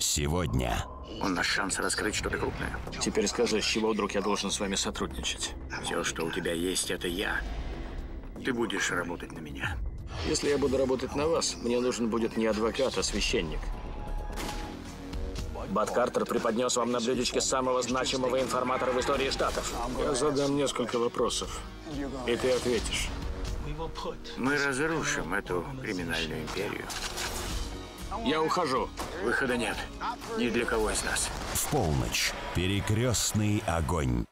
Сегодня. У нас шанс раскрыть что-то крупное. Теперь скажи, с чего вдруг я должен с вами сотрудничать? Все, что у тебя есть, это я. Ты будешь работать на меня. Если я буду работать на вас, мне нужен будет не адвокат, а священник. Бад Картер преподнес вам на блюдечке самого значимого информатора в истории Штатов. Я задам несколько вопросов, и ты ответишь. Мы разрушим эту криминальную империю. Я ухожу. Выхода нет. Ни для кого из нас. В полночь. Перекрестный огонь.